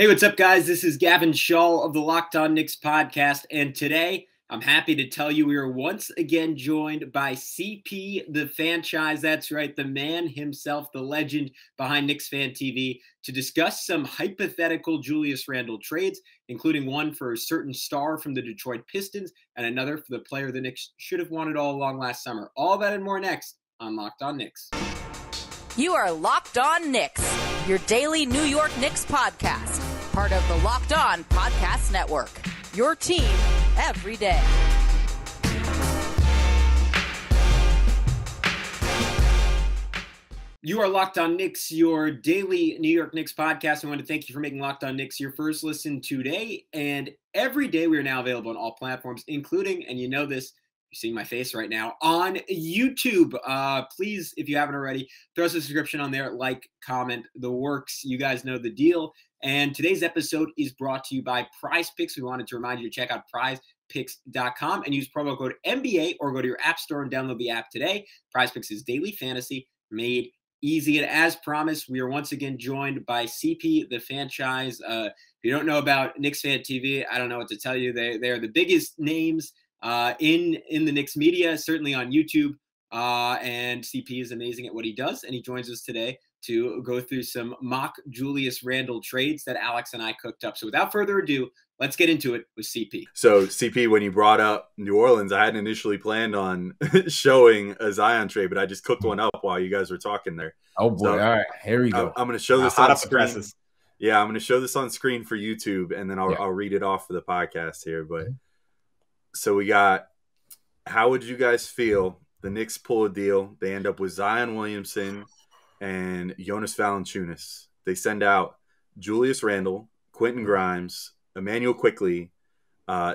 Hey, what's up, guys? This is Gavin Shaw of the Locked on Knicks podcast, and today I'm happy to tell you we are once again joined by CP The Fanchise. That's right, the man himself, the legend behind Knicks Fan TV, to discuss some hypothetical Julius Randle trades, including one for a certain star from the Detroit Pistons and another for the player the Knicks should have wanted all along last summer. All that and more next on Locked on Knicks. You are Locked on Knicks, your daily New York Knicks podcast, part of the Locked On Podcast Network, your team every day. You are Locked on Knicks, your daily New York Knicks podcast. I want to thank you for making Locked on Knicks your first listen today and every day. We are now available on all platforms, including, and you know this, you're seeing my face right now, on YouTube. Please, if you haven't already, throw us a subscription on there, like, comment, the works. You guys know the deal. And today's episode is brought to you by Prize Picks. We wanted to remind you to check out PrizePicks.com and use promo code NBA, or go to your app store and download the app today. Prize Picks is daily fantasy made easy. And as promised, we are once again joined by CP The Fanchise. If you don't know about Knicks Fan TV, I don't know what to tell you. They are the biggest names in the Knicks media, certainly on YouTube, and CP is amazing at what he does, and he joins us today to go through some mock Julius Randle trades that Alex and I cooked up. So without further ado, let's get into it with CP. So CP, when you brought up New Orleans, I hadn't initially planned on showing a Zion trade, but I just cooked one up while you guys were talking there. Oh boy, so, all right, here we go. I'm going to show this on screen. Yeah, I'm going to show this on screen for YouTube, and then I'll read it off for the podcast here, but... So we got, how would you guys feel? The Knicks pull a deal. They end up with Zion Williamson and Jonas Valanciunas. They send out Julius Randle, Quentin Grimes, Emmanuel Quickley,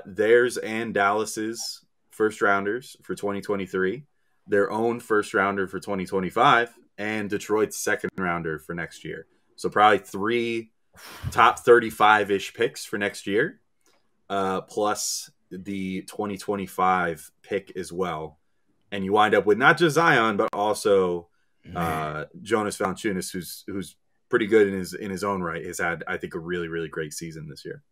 theirs and Dallas's first rounders for 2023, their own first rounder for 2025, and Detroit's second rounder for next year. So probably three top 35-ish picks for next year, plus the 2025 pick as well, and you wind up with not just Zion but also Jonas Valanciunas, who's pretty good in his own right, has had, I think, a really great season this year.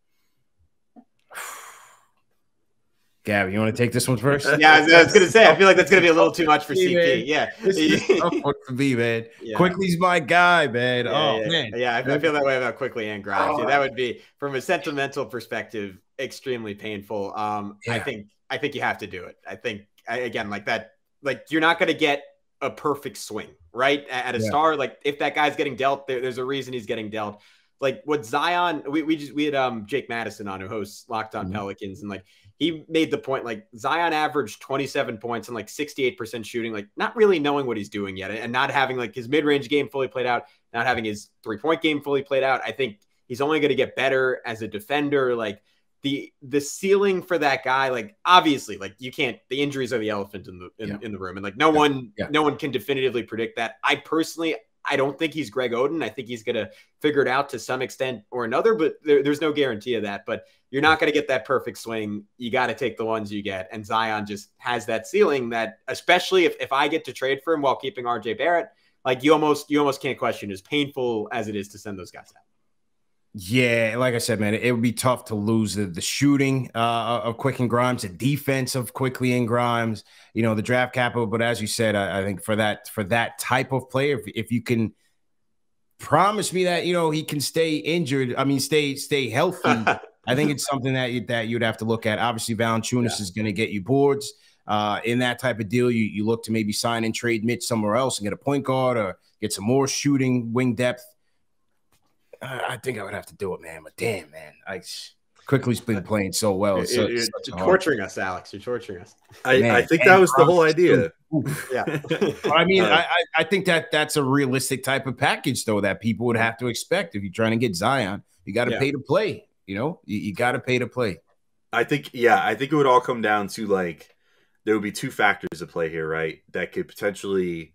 Gab, you want to take this one first? Yeah, I was gonna say, I feel like that's gonna be a little too much for CP. Man. Yeah, this is a tough one for me, man. Yeah. Quickly's my guy, man. Man, yeah, I feel that way about Quickly and Grimes. Yeah, that would be, from a sentimental perspective, extremely painful. I think you have to do it. Again, like that, like, you're not gonna get a perfect swing, right? At a star, like, if that guy's getting dealt, there's a reason he's getting dealt. Like what Zion, we had Jake Madison on, who hosts Locked on Pelicans, and like, he made the point, like, Zion averaged 27 points and like 68% shooting, like not really knowing what he's doing yet, and not having like his mid-range game fully played out, not having his three-point game fully played out. I think he's only going to get better as a defender. Like the ceiling for that guy, like, obviously, like, you can't, the injuries are the elephant in the room, and like no one can definitively predict that. I personally, I don't think he's Greg Oden. I think he's going to figure it out to some extent or another, but there's no guarantee of that. But you're not going to get that perfect swing. You got to take the ones you get. And Zion just has that ceiling that, especially if I get to trade for him while keeping RJ Barrett, like, you almost can't question, as painful as it is to send those guys out. Yeah, like I said, man, it would be tough to lose the shooting of Quick and Grimes, the defense of Quickly and Grimes, you know, the draft capital. But as you said, I think for that type of player, if you can promise me that, you know, he can stay injured, I mean, stay healthy, I think it's something that you'd have to look at. Obviously, Valanciunas is going to get you boards. In that type of deal, you look to maybe sign and trade Mitch somewhere else and get a point guard or get some more shooting wing depth. I think I would have to do it, man. But damn, man, Quickly's been playing so well. You're torturing us, Alex. You're torturing us. Man, I think that was the whole idea. Yeah. I mean, I think that's a realistic type of package, though, that people would have to expect. If you're trying to get Zion, you got to pay to play. You know, you got to pay to play. I think it would all come down to, like, there would be two factors at play here, right, that could potentially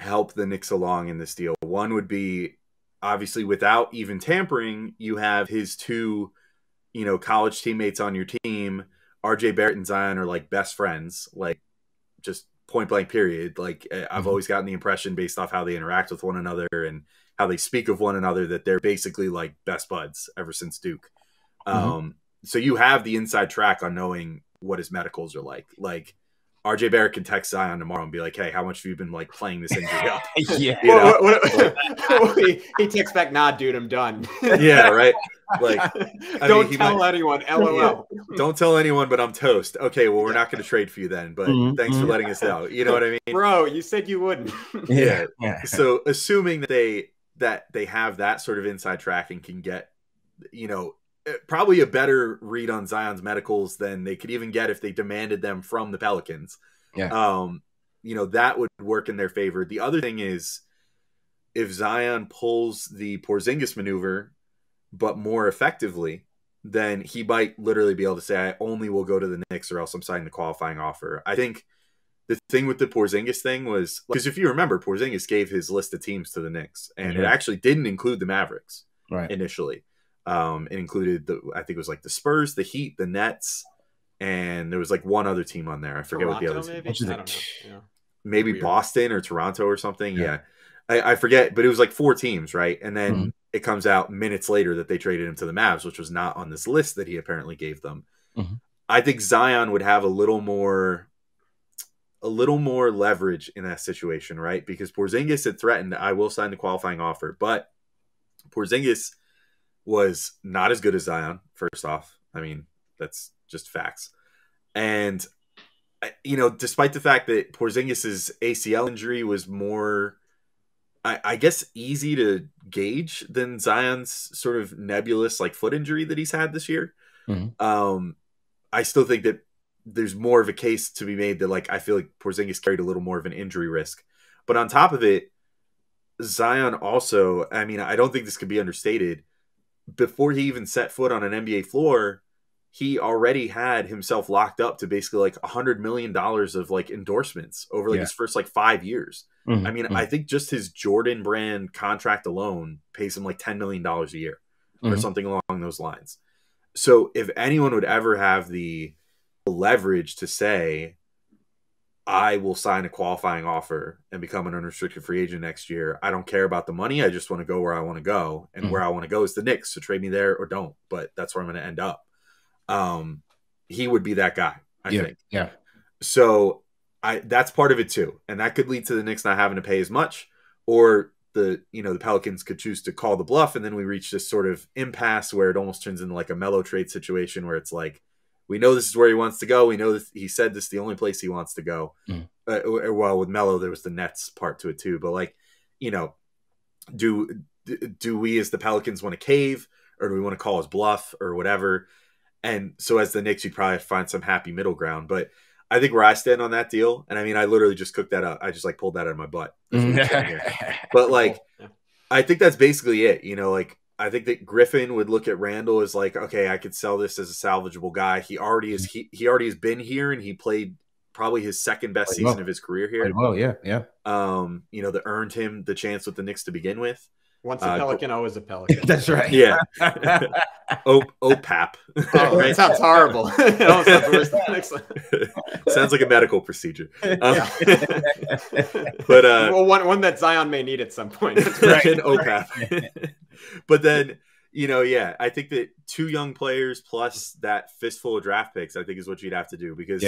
help the Knicks along in this deal. One would be, obviously, without even tampering, you have his two, you know, college teammates on your team. RJ Barrett and Zion are like best friends, like, just point blank period. Like, I've always gotten the impression, based off how they interact with one another and how they speak of one another, that they're basically like best buds ever since Duke. So you have the inside track on knowing what his medicals are like. Like, RJ Barrett can text Zion tomorrow and be like, hey, how much have you been like playing this injury up? He texts back, nah, dude, I'm done. Like, don't tell anyone, LOL. Don't tell anyone, but I'm toast. Okay, well, we're not going to trade for you then, but thanks for letting us know. You know what I mean? Bro, you said you wouldn't. So assuming that they have that sort of inside track and can get, you know, probably a better read on Zion's medicals than they could even get if they demanded them from the Pelicans. You know, that would work in their favor. The other thing is, if Zion pulls the Porzingis maneuver, but more effectively, then he might literally be able to say, I only will go to the Knicks or else I'm signing the qualifying offer. I think the thing with the Porzingis thing was, because if you remember, Porzingis gave his list of teams to the Knicks, and it actually didn't include the Mavericks initially. It included I think it was like the Spurs, the Heat, the Nets, and there was like one other team on there. I forget what the other team was. Maybe Boston or Toronto or something. I forget, but it was like four teams, right? And then it comes out minutes later that they traded him to the Mavs, which was not on this list that he apparently gave them. I think Zion would have a little more leverage in that situation, right? Because Porzingis had threatened, I will sign the qualifying offer, but Porzingis was not as good as Zion, first off. I mean, that's just facts. And, you know, despite the fact that Porzingis's ACL injury was more, I guess, easy to gauge than Zion's sort of nebulous, like, foot injury that he's had this year, I still think that there's more of a case to be made that, like, I feel like Porzingis carried a little more of an injury risk. But on top of it, Zion also, I mean, I don't think this could be understated, before he even set foot on an NBA floor, he already had himself locked up to basically like $100 million of like endorsements over like his first like 5 years. I mean, I think just his Jordan brand contract alone pays him like $10 million a year or something along those lines. So if anyone would ever have the leverage to say, I will sign a qualifying offer and become an unrestricted free agent next year, I don't care about the money. I just want to go where I want to go. And where I want to go is the Knicks. So trade me there or don't. But that's where I'm going to end up. He would be that guy, I think. So that's part of it too. And that could lead to the Knicks not having to pay as much, or the Pelicans could choose to call the bluff. And then we reach this sort of impasse where it almost turns into like a mellow trade situation where it's like, we know this is where he wants to go. We know that he said this is the only place he wants to go. Well, with Melo, there was the Nets part to it too. But like, you know, do we as the Pelicans want to cave, or do we want to call his bluff or whatever? And so as the Knicks, you'd probably find some happy middle ground. But I think where I stand on that deal, and I mean, I literally just cooked that up. I just like pulled that out of my butt. But like, I think that's basically it. You know, like, I think that Griffin would look at Randle as like, okay, I could sell this as a salvageable guy. He already has been here, and he played probably his second best season of his career here. You know, that earned him the chance with the Knicks to begin with. Once a Pelican, always a Pelican. That's right. Yeah. OPAP. Oh, right? That sounds horrible. Sounds like a medical procedure. But well, one that Zion may need at some point. That's right. An OPAP. But then, you know, I think that two young players plus that fistful of draft picks, I think, is what you'd have to do, because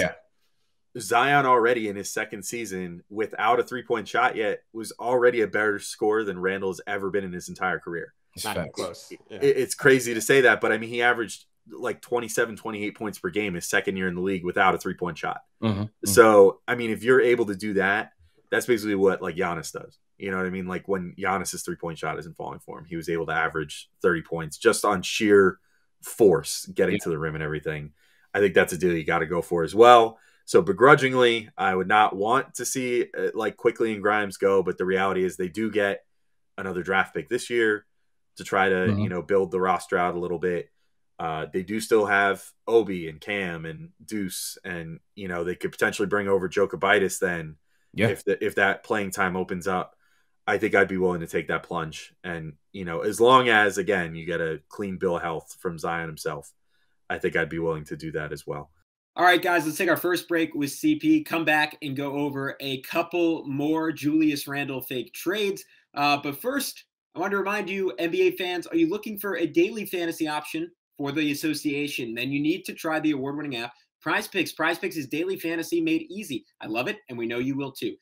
Zion already in his second season without a three-point shot yet was already a better scorer than Randle's ever been in his entire career. Not even close. It's crazy to say that, but I mean, he averaged like 27, 28 points per game his second year in the league without a three-point shot. So, I mean, if you're able to do that, that's basically what like Giannis does. You know what I mean? Like when Giannis's three-point shot isn't falling for him, he was able to average 30 points just on sheer force, getting to the rim and everything. I think that's a deal you got to go for as well. So begrudgingly, I would not want to see like Quickley and Grimes go, but the reality is they do get another draft pick this year to try to, you know, build the roster out a little bit. They do still have Obi and Cam and Deuce, and, you know, they could potentially bring over Jokic then if that playing time opens up. I think I'd be willing to take that plunge. And, you know, as long as, again, you get a clean bill of health from Zion himself, I think I'd be willing to do that as well. All right, guys, let's take our first break with CP, come back and go over a couple more Julius Randle fake trades. But first, I want to remind you, NBA fans, are you looking for a daily fantasy option for the association? Then you need to try the award-winning app, Prize Picks. Prize Picks is daily fantasy made easy. I love it, and we know you will too.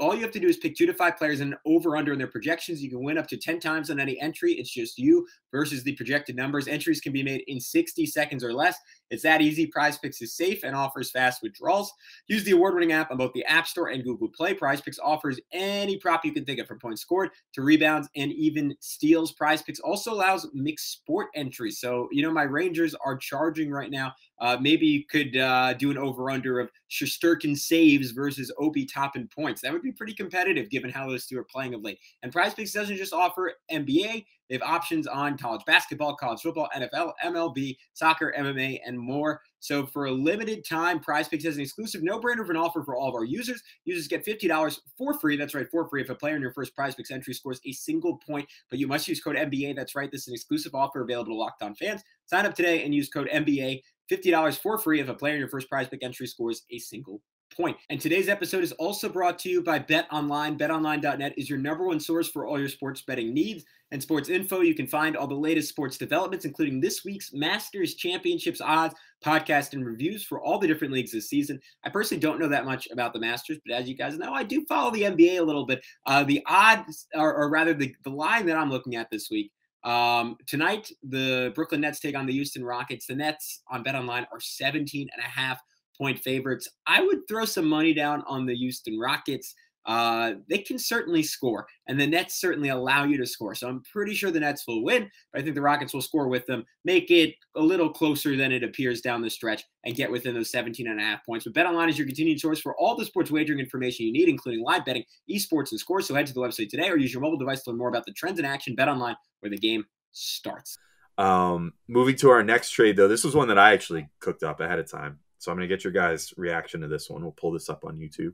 All you have to do is pick 2 to 5 players and an over-under in their projections. You can win up to 10 times on any entry. It's just you versus the projected numbers. Entries can be made in 60 seconds or less. It's that easy. PrizePicks is safe and offers fast withdrawals. Use the award-winning app on both the App Store and Google Play. PrizePicks offers any prop you can think of, from points scored to rebounds and even steals. PrizePicks also allows mixed sport entries. So, you know, my Rangers are charging right now. Maybe you could do an over-under of Shesterkin saves versus Obi Toppin points. That would be pretty competitive given how those two are playing of late. And PrizePicks doesn't just offer NBA. They have options on college basketball, college football, NFL, MLB, soccer, MMA, and more. So for a limited time, PrizePicks has an exclusive no-brainer of an offer for all of our users. Users get $50 for free. That's right, for free. If a player in your first PrizePicks entry scores a single point, but you must use code NBA. That's right. This is an exclusive offer available to Locked On fans. Sign up today and use code NBA. $50 for free if a player in your first PrizePicks entry scores a single point. And today's episode is also brought to you by BetOnline. BetOnline.net is your #1 source for all your sports betting needs and sports info. You can find all the latest sports developments, including this week's Masters Championships odds, podcast, and reviews for all the different leagues this season. I personally don't know that much about the Masters, but as you guys know, I do follow the NBA a little bit. The odds, or rather the line that I'm looking at this week, tonight, the Brooklyn Nets take on the Houston Rockets. The Nets on BetOnline are 17.5-point favorites. I would throw some money down on the Houston Rockets. They can certainly score, and the Nets certainly allow you to score. So I'm pretty sure the Nets will win, but I think the Rockets will score with them, make it a little closer than it appears down the stretch, and get within those 17.5 points. But BetOnline is your continued source for all the sports wagering information you need, including live betting, esports, and scores. So head to the website today or use your mobile device to learn more about the trends in action. BetOnline, where the game starts. Moving to our next trade, though, this was one that I actually cooked up ahead of time. So I'm going to get your guys' reaction to this one. We'll pull this up on YouTube.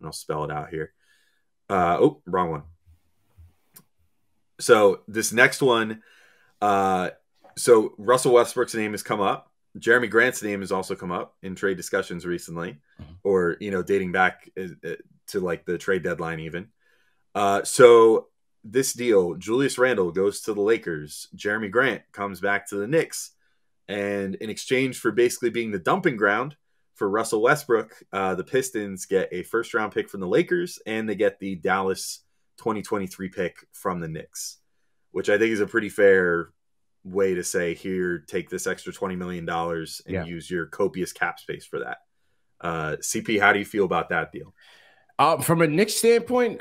And I'll spell it out here. Oh, wrong one. So this next one, so Russell Westbrook's name has come up. Jerami Grant's name has also come up in trade discussions recently, or, you know, dating back to like the trade deadline even. So this deal, Julius Randle goes to the Lakers. Jerami Grant comes back to the Knicks. And in exchange for basically being the dumping ground for Russell Westbrook, the Pistons get a first-round pick from the Lakers, and they get the Dallas 2023 pick from the Knicks, which I think is a pretty fair way to say, here, take this extra $20 million and use your copious cap space for that. CP, how do you feel about that deal? From a Knicks standpoint,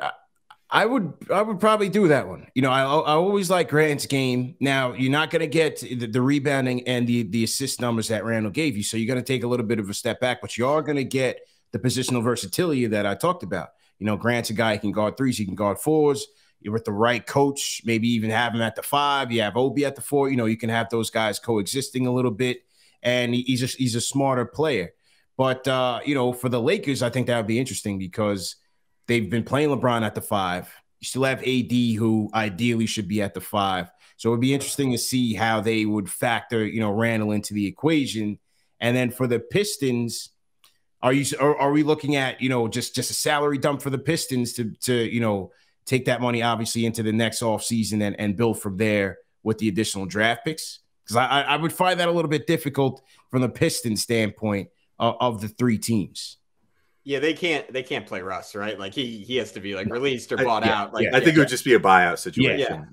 I would probably do that one. You know, I always like Grant's game. Now, you're not going to get the rebounding and the assist numbers that Randall gave you, so you're going to take a little bit of a step back, but you are going to get the positional versatility that I talked about. You know, Grant's a guy who can guard threes, he can guard fours. You're with the right coach, maybe even have him at the 5. You have Obi at the 4. You know, you can have those guys coexisting a little bit, and he's a smarter player. But, you know, for the Lakers, I think that would be interesting because – they've been playing LeBron at the 5. You still have AD, who ideally should be at the 5. So it would be interesting to see how they would factor, you know, Randall into the equation. And then for the Pistons, are we looking at, you know, just a salary dump for the Pistons to you know, take that money obviously into the next offseason and build from there with the additional draft picks? Because I would find that a little bit difficult from the Pistons standpoint of the 3 teams. Yeah, they can't play Russ, right? Like he has to be like released or bought out. Like, I think it would just be a buyout situation.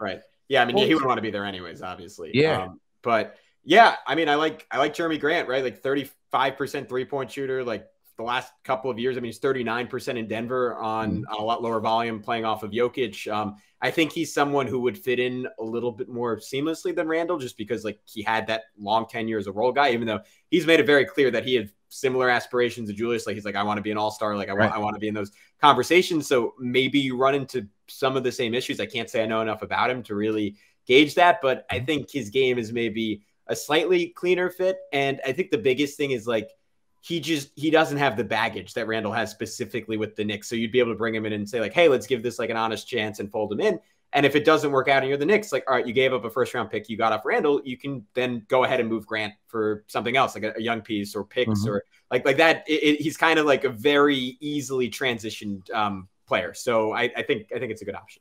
Right. Yeah, I mean, he wouldn't want to be there anyways, obviously. Yeah, but yeah, I mean, I like Jerami Grant, right? Like 35% 3-point shooter. Like the last couple of years, I mean, he's 39% in Denver on a lot lower volume, playing off of Jokic. I think he's someone who would fit in a little bit more seamlessly than Randall, just because like he had that long tenure as a role guy, even though he's made it very clear that he had similar aspirations to Julius. Like he's like, I want to be an all-star. Like I want to be in those conversations. So maybe you run into some of the same issues. I can't say I know enough about him to really gauge that, but I think his game is maybe a slightly cleaner fit. And I think the biggest thing is like, he doesn't have the baggage that Randall has specifically with the Knicks. So you'd be able to bring him in and say like, hey, let's give this like an honest chance and fold him in. And if it doesn't work out and you're the Knicks, like, all right, you gave up a first-round pick, you got off Randall, you can then go ahead and move Grant for something else, like a young piece or picks or like that. He's kind of like a very easily transitioned player. So I think it's a good option.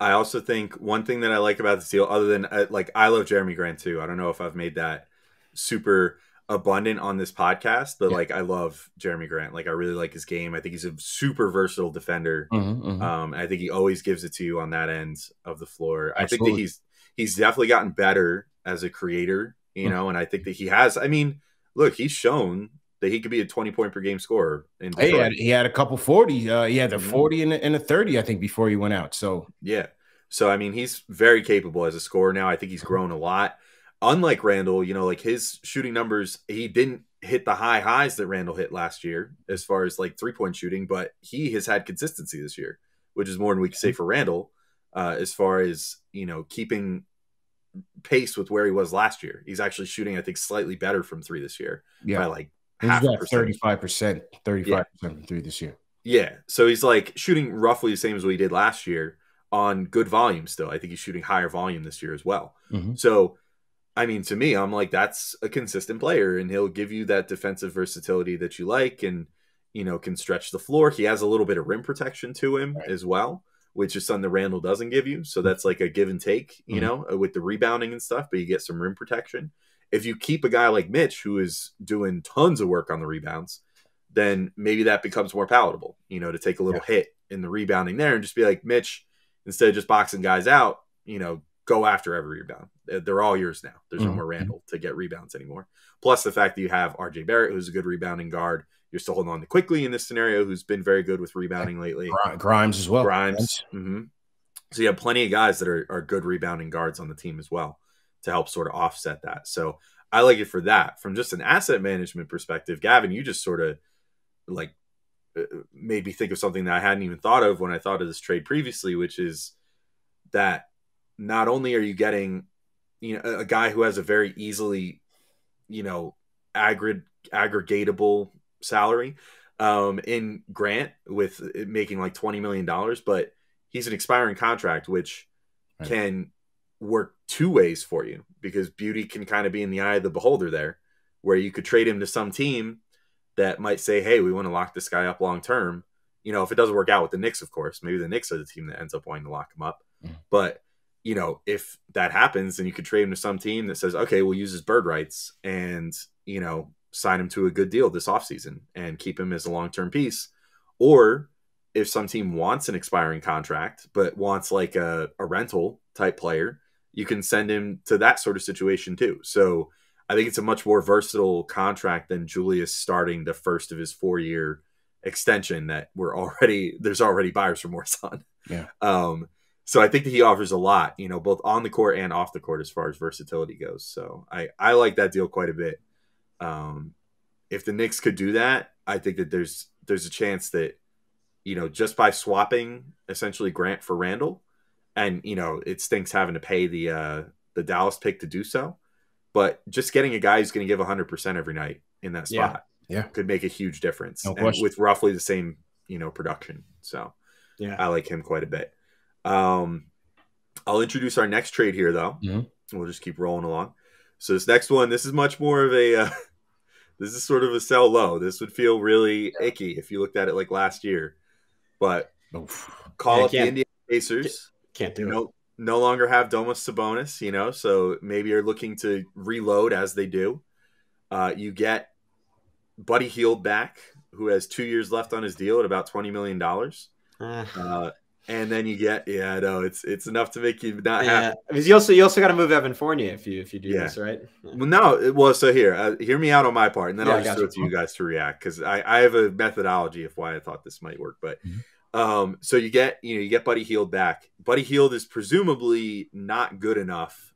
I also think one thing that I like about this deal, other than like I love Jerami Grant too. I don't know if I've made that super abundant on this podcast, but like I love Jerami Grant. Like I really like his game. I think he's a super versatile defender. I think he always gives it to you on that end of the floor. Absolutely. I think that he's definitely gotten better as a creator, you know, and I think that he has. I mean, look, he's shown that he could be a 20-point per game scorer. In Detroit. He had a couple 40. He had the 40 and a 30, I think, before he went out. So yeah. So I mean, he's very capable as a scorer now. I think he's grown a lot. Unlike Randle, you know, like his shooting numbers, he didn't hit the high highs that Randle hit last year as far as like 3-point shooting, but he has had consistency this year, which is more than we can say for Randle, as far as, you know, keeping pace with where he was last year. He's actually shooting, I think, slightly better from three this year. Yeah. By like half a percent. 35% from three this year. Yeah. So he's like shooting roughly the same as what he did last year on good volume still. I think he's shooting higher volume this year as well. So, I mean, to me, I'm like, that's a consistent player, and he'll give you that defensive versatility that you like, and, you know, can stretch the floor. He has a little bit of rim protection to him as well, which is something that Randle doesn't give you. So that's like a give and take, you know, with the rebounding and stuff, but you get some rim protection. If you keep a guy like Mitch, who is doing tons of work on the rebounds, then maybe that becomes more palatable, you know, to take a little hit in the rebounding there and just be like, Mitch, instead of just boxing guys out, you know, go after every rebound. They're all yours now. There's no more Randle to get rebounds anymore. Plus the fact that you have RJ Barrett, who's a good rebounding guard. You're still holding on to Quickley in this scenario, who's been very good with rebounding lately. Grimes as well. Grimes. So you have plenty of guys that are good rebounding guards on the team as well, to help sort of offset that. So I like it for that. From just an asset management perspective, Gavin, you just sort of like made me think of something that I hadn't even thought of when I thought of this trade previously, which is that not only are you getting, you know, a guy who has a very easily, you know, aggregatable salary in Grant, with it making like $20 million, but he's an expiring contract, which can work two ways for you, because beauty can kind of be in the eye of the beholder there, where you could trade him to some team that might say, hey, we want to lock this guy up long term. You know, if it doesn't work out with the Knicks, of course, maybe the Knicks are the team that ends up wanting to lock him up. But, you know, if that happens, then you could trade him to some team that says, okay, we'll use his bird rights and, you know, sign him to a good deal this offseason and keep him as a long-term piece. Or if some team wants an expiring contract, but wants like a rental type player, you can send him to that sort of situation too. So I think it's a much more versatile contract than Julius starting the first of his 4-year extension that there's already buyer's remorse on. So I think that he offers a lot, you know, both on the court and off the court as far as versatility goes. So I like that deal quite a bit. If the Knicks could do that, I think that there's a chance that, you know, just by swapping essentially Grant for Randle, and, you know, it stinks having to pay the Dallas pick to do so, but just getting a guy who's going to give 100% every night in that spot could make a huge difference, and with roughly the same, you know, production. So I like him quite a bit. I'll introduce our next trade here, though. We'll just keep rolling along. So this next one, this is much more of a this is sort of a sell low. This would feel really icky if you looked at it like last year, but call up the Indiana Pacers. Can't do it. No longer have Domas Sabonis, you know, so maybe you're looking to reload as they do. You get Buddy Hield back, who has 2 years left on his deal at about $20 million. And then you get, it's enough to make you not happy. Because you also got to move Evan Fournier if you do this, right? So here, hear me out on my part, and then I'll just throw it to you guys to react, because I have a methodology of why I thought this might work, but. So you get Buddy Hield back. Buddy Hield is presumably not good enough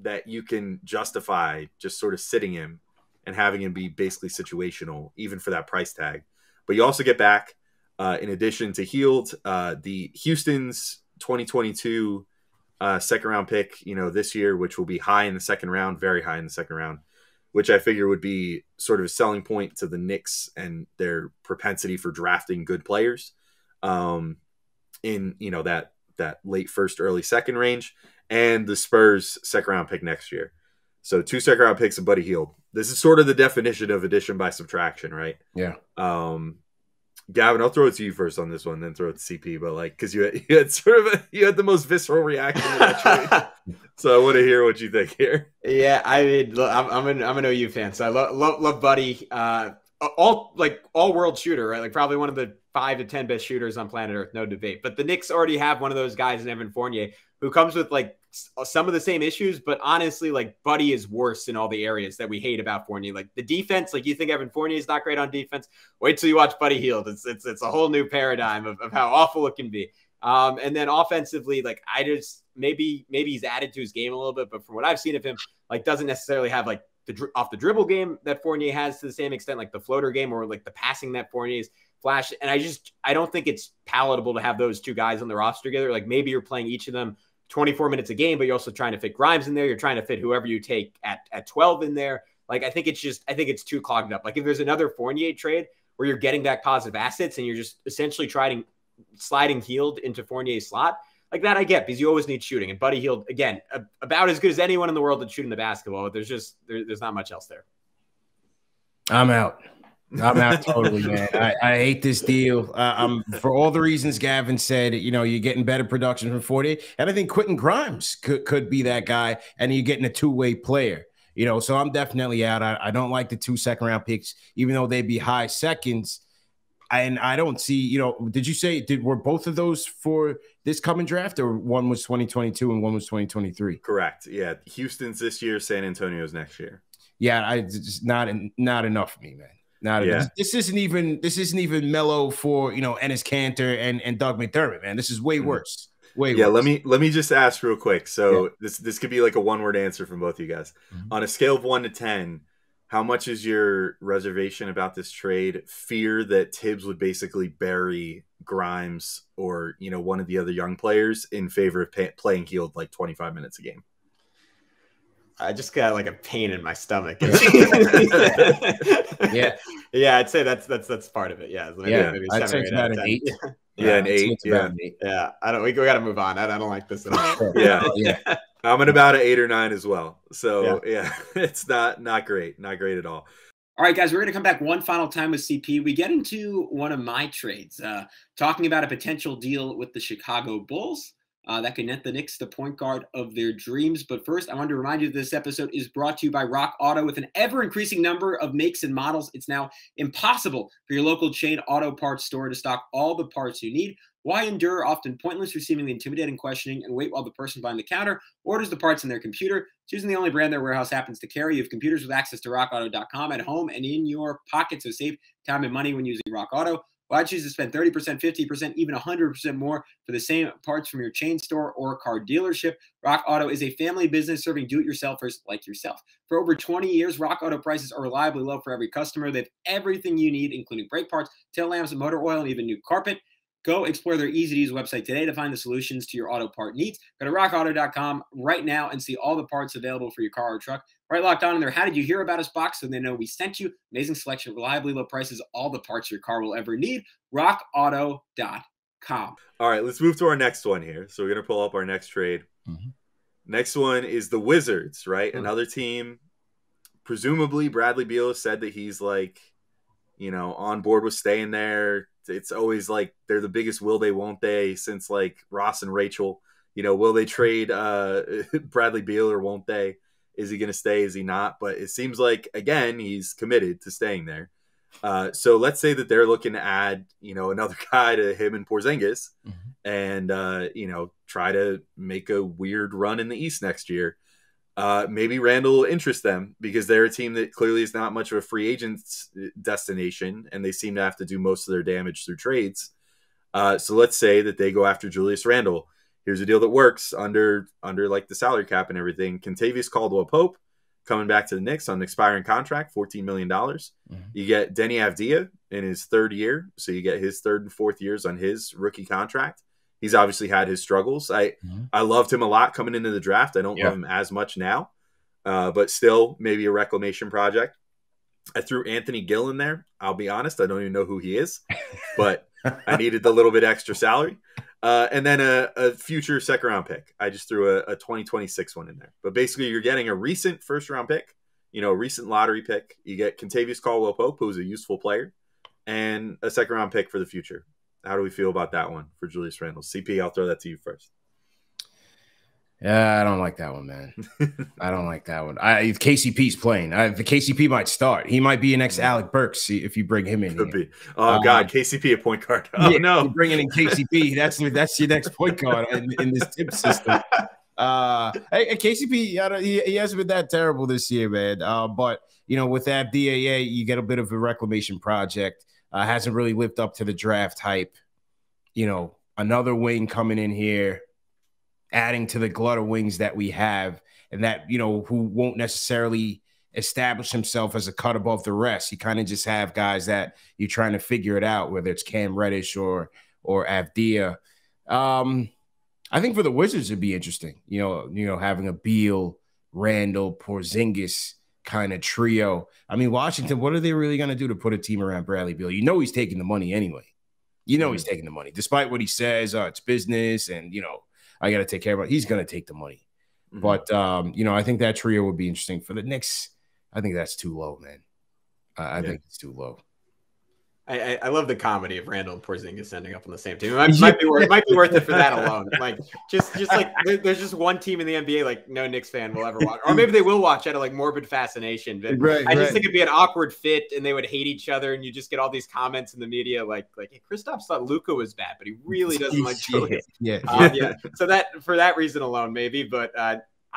that you can justify just sort of sitting him and having him be basically situational, even for that price tag. But you also get back, in addition to Hield, the Houston's 2022 second round pick, you know, this year, which will be high in the second round, very high in the second round, which I figure would be sort of a selling point to the Knicks and their propensity for drafting good players. In, you know, that late first, early second range, and the Spurs second round pick next year. So 2 second round picks and Buddy Hield. This is sort of the definition of addition by subtraction, right? Gavin, I'll throw it to you first on this one, then throw it to CP. But like, because you had the most visceral reaction to that trade, so I want to hear what you think here. Yeah, I mean, look, I'm an OU fan, so I love Buddy. All world shooter, right? Like probably one of the 5 to 10 best shooters on planet Earth, no debate. But the Knicks already have one of those guys in Evan Fournier, who comes with like some of the same issues, but honestly, like Buddy is worse in all the areas that we hate about Fournier. Like the defense, like you think Evan Fournier is not great on defense. Wait till you watch Buddy Hield. It's a whole new paradigm of how awful it can be. And then offensively, like I just maybe he's added to his game a little bit, but from what I've seen of him, like doesn't necessarily have like the off the dribble game that Fournier has to the same extent, like the floater game or like the passing that Fournier's flash. And I don't think it's palatable to have those two guys on the roster together. Like maybe you're playing each of them 24 minutes a game, but you're also trying to fit Grimes in there. You're trying to fit whoever you take at 12 in there. Like, I think it's too clogged up. Like if there's another Fournier trade where you're getting back positive assets and you're just essentially trying sliding Hield into Fournier's slot, like that I get, because you always need shooting. And Buddy Hield, again, about as good as anyone in the world at shooting the basketball, but there's not much else there. I'm out. I'm out totally, man. I hate this deal. For all the reasons Gavin said, you know, you're getting better production from 48. And I think Quentin Grimes could be that guy, and you're getting a two-way player. You know, so I'm definitely out. I don't like the 2 second-round picks, even though they'd be high seconds. And I don't see, you know, did you say, were both of those for this coming draft, or one was 2022 and one was 2023? Correct. Yeah. Houston's this year, San Antonio's next year. Yeah. Not enough for me, man. Not enough. Yeah. This isn't even mellow for, you know, Ennis Cantor and Doug McDermott, man. This is way worse. Way worse. Yeah. Let me just ask real quick. So this could be like a one-word answer from both of you guys. On a scale of 1 to 10, how much is your reservation about this trade? Fear that Tibbs would basically bury Grimes or, you know, one of the other young players in favor of playing Hield like 25 minutes a game? I just got like a pain in my stomach. Yeah. I'd say that's part of it. Yeah. Maybe I'd say it's about an 8. An 8. Yeah. We got to move on. I don't like this at all. Yeah. I'm at about an 8 or 9 as well. So yeah, it's not great. Not great at all. All right, guys, we're going to come back one final time with CP. We get into one of my trades, talking about a potential deal with the Chicago Bulls that could net the Knicks the point guard of their dreams. But first, I wanted to remind you that this episode is brought to you by Rock Auto. With an ever-increasing number of makes and models, it's now impossible for your local chain auto parts store to stock all the parts you need. Why endure often pointless or seemingly intimidating questioning and wait while the person behind the counter orders the parts in their computer, choosing the only brand their warehouse happens to carry? You have computers with access to RockAuto.com at home and in your pocket, so save time and money when using Rock Auto. Why choose to spend 30%, 50%, even 100% more for the same parts from your chain store or car dealership? Rock Auto is a family business serving do-it-yourselfers like yourself. For over 20 years, Rock Auto prices are reliably low for every customer. They have everything you need, including brake parts, tail lamps, motor oil, and even new carpet. Go explore their easy-to-use website today to find the solutions to your auto part needs. Go to rockauto.com right now and see all the parts available for your car or truck. Right locked on in there. How did you hear about us box? So they know we sent you. Amazing selection, reliably low prices, all the parts your car will ever need. rockauto.com. All right, let's move to our next one here. So we're going to pull up our next trade. Next one is the Wizards, right? Another team. Presumably, Bradley Beal said that he's like, you know, on board with staying there. It's always like they're the biggest will they won't they since like Ross and Rachel. You know, will they trade Bradley Beal or won't they? Is he going to stay? Is he not? But it seems like, again, he's committed to staying there. So let's say that they're looking to add, you know, another guy to him and Porzingis and, you know, try to make a weird run in the East next year. Maybe Randall will interest them because they're a team that clearly is not much of a free agent's destination, and they seem to have to do most of their damage through trades. So let's say that they go after Julius Randle. Here's a deal that works under like the salary cap and everything. Kentavious Caldwell-Pope coming back to the Knicks on an expiring contract, $14 million. You get Deni Avdija in his third year. So you get his third and fourth years on his rookie contract. He's obviously had his struggles. I loved him a lot coming into the draft. I don't love him as much now, but still maybe a reclamation project. I threw Anthony Gill in there. I'll be honest. I don't even know who he is, but I needed the little bit extra salary. And then a future second-round pick. I just threw a 2026 one in there. But basically you're getting a recent first-round pick, you know, a recent lottery pick. You get Kentavious Caldwell-Pope, who's a useful player. and a second round pick for the future. How do we feel about that one for Julius Randle? CP, I'll throw that to you first. Yeah, I don't like that one, man. I don't like that one. If KCP's playing, the KCP might start. He might be an ex Alec Burks if you bring him in. Could be. Oh God, KCP a point guard. Oh yeah, no, bringing in KCP. That's your next point guard in this tip system. KCP, he hasn't been that terrible this year, man. But you know, with Avdija, you get a bit of a reclamation project. Hasn't really lived up to the draft hype. You know, another wing coming in here, adding to the glut of wings that we have, and that, you know, who won't necessarily establish himself as a cut above the rest. You kind of just have guys that you're trying to figure it out, whether it's Cam Reddish or Avdija. I think for the Wizards, it'd be interesting, you know, having a Beal, Randle, Porzingis kind of trio. I mean, Washington, what are they really going to do to put a team around Bradley Beal? You know, he's taking the money anyway. You know, he's taking the money, despite what he says, it's business and, you know, I got to take care of it. He's going to take the money. But, you know, I think that trio would be interesting for the Knicks. I think that's too low, man. I think it's too low. I love the comedy of Randle and Porzingis ending up on the same team. It might be worth it for that alone. Like, just like there's just one team in the NBA like no Knicks fan will ever watch, or maybe they will watch out of like morbid fascination. But I just think it'd be an awkward fit, and they would hate each other, and you just get all these comments in the media like hey, Kristaps thought Luka was bad, but he really doesn't like Julius. Yeah. So that for that reason alone, maybe, but.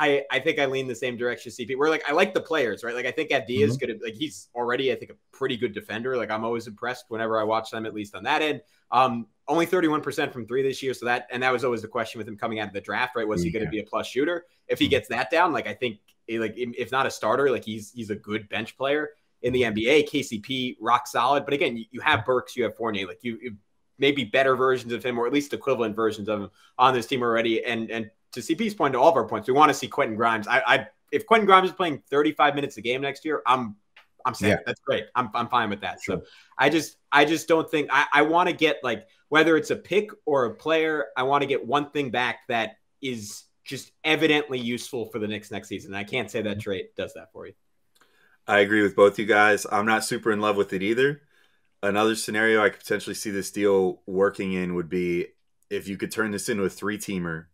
I think I lean the same direction, CP. We're like, I like the players, right? Like, I think Avdija is good. Like, he's already, I think, a pretty good defender. Like, I'm always impressed whenever I watch them, at least on that end. Only 31% from three this year. So that was always the question with him coming out of the draft, right? Was he going to be a plus shooter? If he gets that down, like, I think, like, if not a starter, like, he's a good bench player in the NBA. KCP, rock solid. But again, you have Burks, you have Fournier. Like, you maybe better versions of him, or at least equivalent versions of him on this team already. And to CP's point, to all of our points, we want to see Quentin Grimes. If Quentin Grimes is playing 35 minutes a game next year, I'm saying that's great. I'm fine with that. Sure. So I just don't think I want to get, like, whether it's a pick or a player, I want to get one thing back that is just evidently useful for the Knicks next season. And I can't say that trade does that for you. I agree with both you guys. I'm not super in love with it either. Another scenario I could potentially see this deal working in would be if you could turn this into a three-teamer,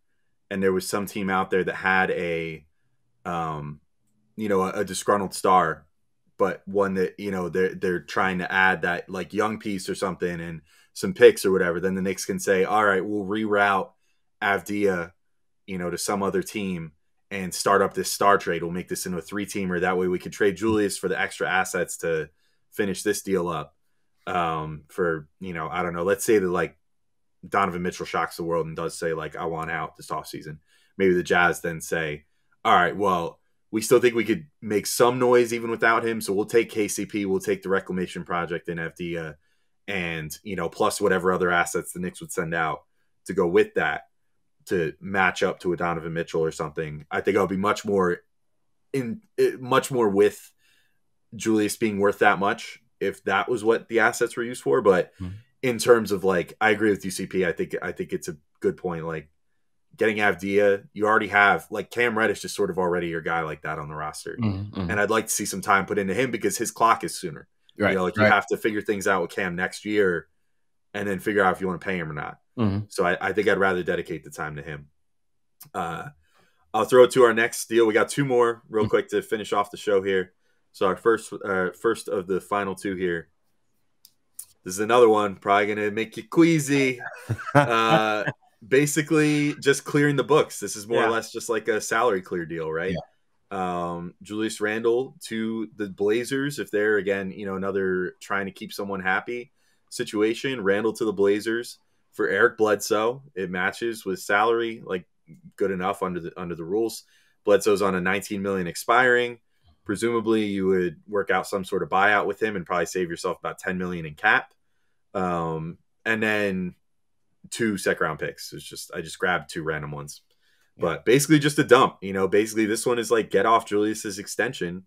and there was some team out there that had a disgruntled star, but one that, you know, they're trying to add that, like, young piece or something and some picks or whatever, then the Knicks can say, all right, we'll reroute Avdija, you know, to some other team and start up this star trade. We'll make this into a three-teamer. That way we could trade Julius for the extra assets to finish this deal up for, you know, I don't know, let's say that, like, Donovan Mitchell shocks the world and does say, like, I want out this offseason. Maybe the Jazz then say, all right, well, we still think we could make some noise even without him, so we'll take KCP, we'll take the reclamation project in Avdija, and, you know, plus whatever other assets the Knicks would send out to go with that to match up to a Donovan Mitchell or something. I think I'll be much more with Julius being worth that much if that was what the assets were used for, but in terms of, like, I agree with UCP. I think it's a good point. Like, getting Avdija, you already have, like, Cam Reddish is sort of already your guy like that on the roster. And I'd like to see some time put into him because his clock is sooner. Right. You know, like, you have to figure things out with Cam next year and then figure out if you want to pay him or not. So I think I'd rather dedicate the time to him. I'll throw it to our next deal. We got two more real quick to finish off the show here. So our first of the final two here. This is another one, probably going to make you queasy. Basically, just clearing the books. This is more or less just like a salary clear deal, right? Yeah. Julius Randle to the Blazers, if they're, again, you know, another trying to keep someone happy situation. Randle to the Blazers for Eric Bledsoe. It matches with salary, like, good enough under the rules. Bledsoe's on a $19 million expiring. Presumably, you would work out some sort of buyout with him and probably save yourself about $10 million in cap. And then 2 second-round picks. It's just, I just grabbed 2 random ones, but basically just a dump, you know. Basically this one is like, get off Julius's extension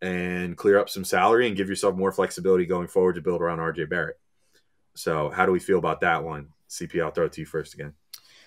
and clear up some salary and give yourself more flexibility going forward to build around RJ Barrett. So how do we feel about that one? CP, I'll throw it to you first again.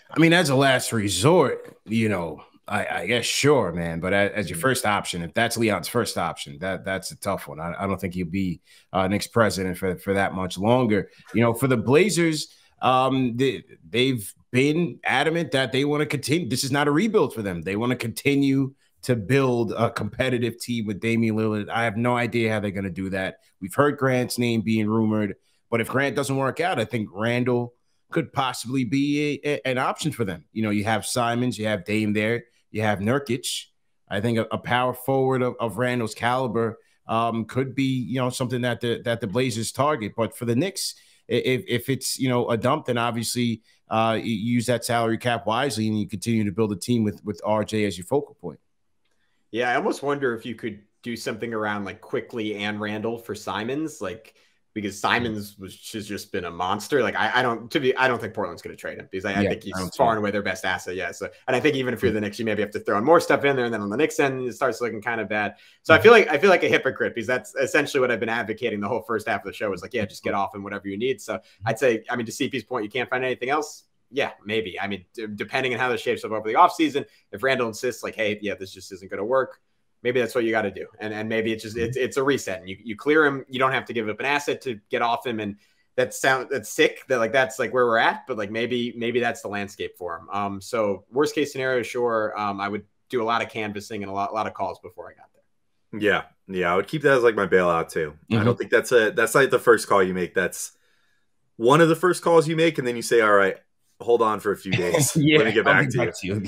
I mean, as a last resort, you know, I guess sure, man. But as your first option, if that's Leon's first option, that's a tough one. I don't think he'll be Knicks president for that much longer. You know, for the Blazers, they've been adamant that they want to continue. This is not a rebuild for them. They want to continue to build a competitive team with Damian Lillard. I have no idea how they're going to do that. We've heard Grant's name being rumored, but if Grant doesn't work out, I think Randall could possibly be an option for them. You know, you have Simons, you have Dame there, you have Nurkic. I think a power forward of Randall's caliber could be, you know, something that the Blazers target. But for the Knicks, if it's, you know, a dump, then obviously you use that salary cap wisely and you continue to build a team with RJ as your focal point. Yeah, I almost wonder if you could do something around like Quickley and Randall for Simons, like, because Simons has just been a monster. Like I don't think Portland's going to trade him because I think he's far and away their best asset. Yeah. So, and I think even if you're the Knicks, you maybe have to throw in more stuff in there, and then on the Knicks end, it starts looking kind of bad. So I feel like a hypocrite because that's essentially what I've been advocating the whole first half of the show is like, yeah, just get off and whatever you need. So I'd say, I mean, to CP's point, you can't find anything else. Yeah, maybe. I mean, depending on how this shapes up over the offseason, if Randall insists like, hey, yeah, this just isn't going to work, maybe that's what you got to do. And maybe it's just, it's a reset and you clear him. You don't have to give up an asset to get off him. And that's sick that like, that's like where we're at, but like, maybe that's the landscape for him. So worst case scenario, sure. I would do a lot of canvassing and a lot of calls before I got there. Yeah. Yeah. I would keep that as like my bailout too. Mm-hmm. I don't think that's like the first call you make. That's one of the first calls you make. And then you say, all right, hold on for a few days. Yeah, let me get back to you.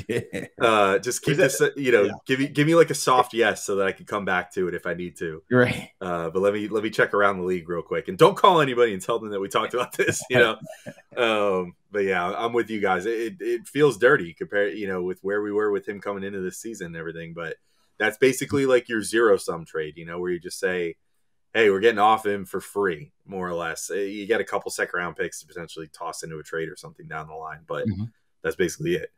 Just keep this, you know, yeah. give me like a soft yes so that I can come back to it if I need to. Right. But let me check around the league real quick and don't call anybody and tell them that we talked about this, you know? But yeah, I'm with you guys. It feels dirty compared, you know, with where we were with him coming into this season and everything, but that's basically like your zero sum trade, you know, where you just say, hey, we're getting off him for free, more or less. You get a couple second-round picks to potentially toss into a trade or something down the line, but that's basically it.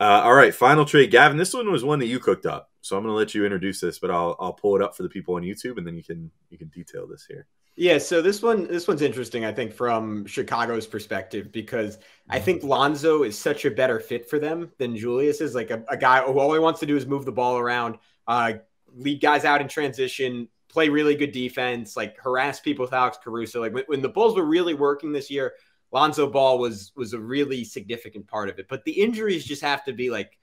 All right, final trade. Gavin, this one was one that you cooked up, so I'm going to let you introduce this, but I'll pull it up for the people on YouTube, and then you can detail this here. Yeah, so this one's interesting, I think, from Chicago's perspective, because I think Lonzo is such a better fit for them than Julius is, like a guy who all he wants to do is move the ball around, lead guys out in transition, play really good defense, like harass people with Alex Caruso. Like when the Bulls were really working this year, Lonzo Ball was a really significant part of it. But the injuries just have to be like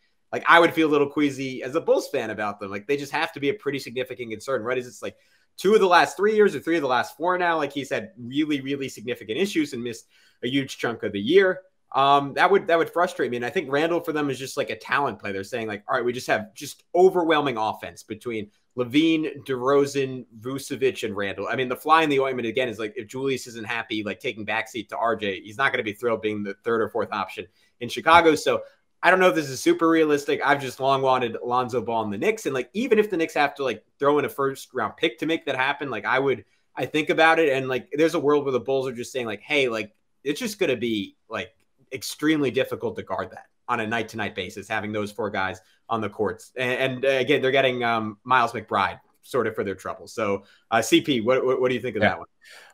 I would feel a little queasy as a Bulls fan about them. Like they just have to be a pretty significant concern, right? Is it's like 2 of the last 3 years or 3 of the last 4 now. Like he's had really, really significant issues and missed a huge chunk of the year. That would frustrate me. And I think Randall for them is just like a talent play. They're saying like, all right, we just have just overwhelming offense between LaVine, DeRozan, Vucevic, and Randall. I mean, the fly in the ointment again is like if Julius isn't happy, like taking backseat to RJ, he's not going to be thrilled being the 3rd or 4th option in Chicago. So I don't know if this is super realistic. I've just long wanted Lonzo Ball in the Knicks. And like, even if the Knicks have to like throw in a 1st round pick to make that happen, like I think about it. And like, there's a world where the Bulls are just saying like, hey, like it's just going to be like extremely difficult to guard that on a night-to-night basis, having those 4 guys on the courts. And again, they're getting Miles McBride sort of for their trouble. So CP, what do you think of that one?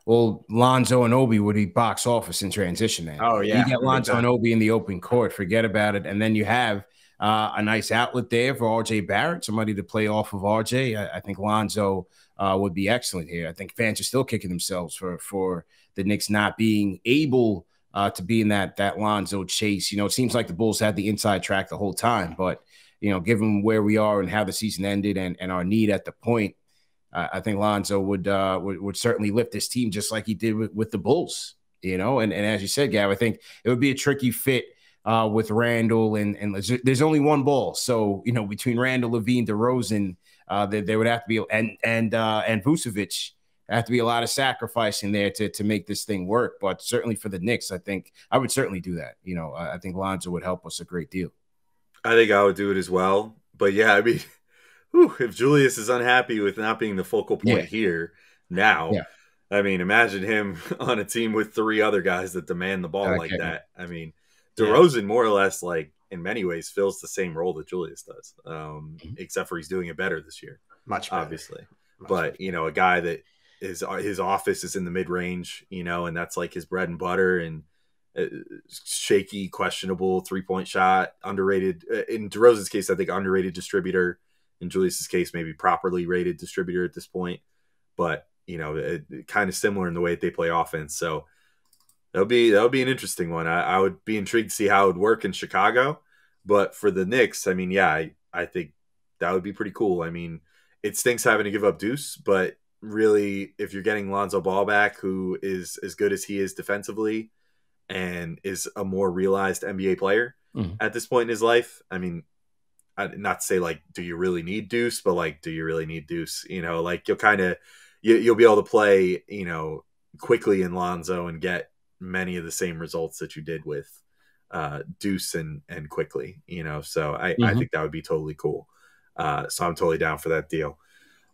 Well, Lonzo and Obi would be box office in transition, man. Oh, yeah. You get Lonzo and Obi in the open court, forget about it. And then you have a nice outlet there for RJ Barrett, somebody to play off of RJ. I think Lonzo would be excellent here. I think fans are still kicking themselves for the Knicks not being able to be in that Lonzo chase. You know, it seems like the Bulls had the inside track the whole time, but, you know, given where we are and how the season ended and our need at the point, I think Lonzo would certainly lift this team just like he did with the Bulls, you know, and as you said, Gav, I think it would be a tricky fit with Randall and there's only one ball. So, you know, between Randall, LaVine, DeRozan, there would have to be, and Vucevic, have to be a lot of sacrificing there to make this thing work. But certainly for the Knicks, I think I would certainly do that. You know, I think Lonzo would help us a great deal. I think I would do it as well. But yeah, I mean, whew, if Julius is unhappy with not being the focal point here now, I mean, imagine him on a team with 3 other guys that demand the ball like that. I mean, DeRozan more or less, like in many ways, fills the same role that Julius does, except for he's doing it better this year. Much better. Obviously. But, you know, a guy that his office is in the mid range, you know, and that's like his bread and butter. And shaky, questionable three-point shot, underrated. In DeRozan's case, I think underrated distributor. In Julius's case, maybe properly rated distributor at this point. But, you know, it kind of similar in the way that they play offense. So that'll be an interesting one. I would be intrigued to see how it would work in Chicago. But for the Knicks, I mean, yeah, I think that would be pretty cool. I mean, it stinks having to give up Deuce, but really, if you're getting Lonzo Ball back, who is as good as he is defensively and is a more realized NBA player at this point in his life, I mean, not to say, like, do you really need Deuce? But, like, do you really need Deuce? You know, like, you'll kind of you'll be able to play, you know, Quickley and Lonzo and get many of the same results that you did with Deuce and Quickley, you know. So I think that would be totally cool. So I'm totally down for that deal.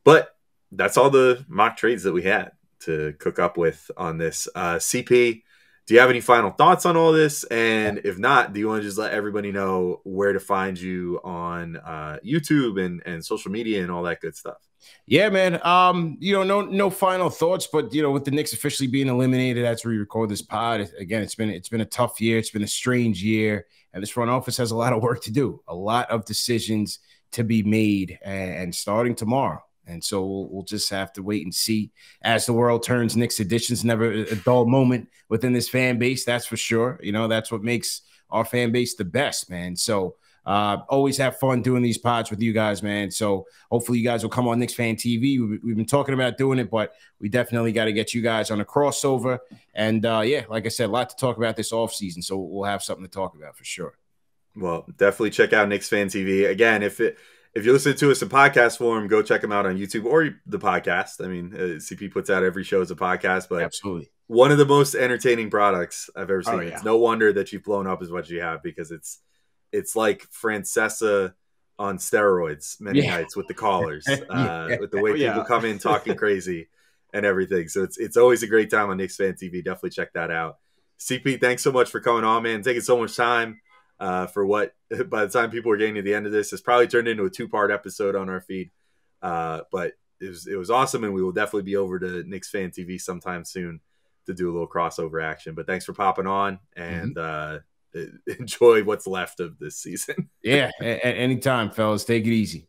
But that's all the mock trades that we had to cook up with on this. CP, do you have any final thoughts on all this? And if not, do you want to just let everybody know where to find you on YouTube and social media and all that good stuff? Yeah, man. You know, no final thoughts, but, you know, with the Knicks officially being eliminated as we record this pod, again, it's been a tough year. It's been a strange year. And this front office has a lot of work to do, a lot of decisions to be made and starting tomorrow. And so we'll just have to wait and see as the world turns. Knicks edition's never a dull moment within this fan base. That's for sure. You know, that's what makes our fan base the best, man. So always have fun doing these pods with you guys, man. So hopefully you guys will come on Knicks Fan TV. We've been talking about doing it, but we definitely got to get you guys on a crossover. And yeah, like I said, a lot to talk about this offseason. So we'll have something to talk about for sure. Well, definitely check out Knicks Fan TV. Again, if you're listening to us in podcast form, go check them out on YouTube or the podcast. I mean, CP puts out every show as a podcast, but absolutely one of the most entertaining products I've ever seen. Oh, yeah. It's no wonder that you've blown up as much as you have, because it's like Francesa on steroids many nights with the callers, with the way people come in talking crazy and everything. So it's always a great time on Knicks Fan TV. Definitely check that out. CP, thanks so much for coming on, man. Taking so much time. For what, by the time people are getting to the end of this, it's probably turned into a two-part episode on our feed. But it was awesome, and we will definitely be over to Knicks Fan TV sometime soon to do a little crossover action. But thanks for popping on, and enjoy what's left of this season. Yeah, anytime, fellas. Take it easy.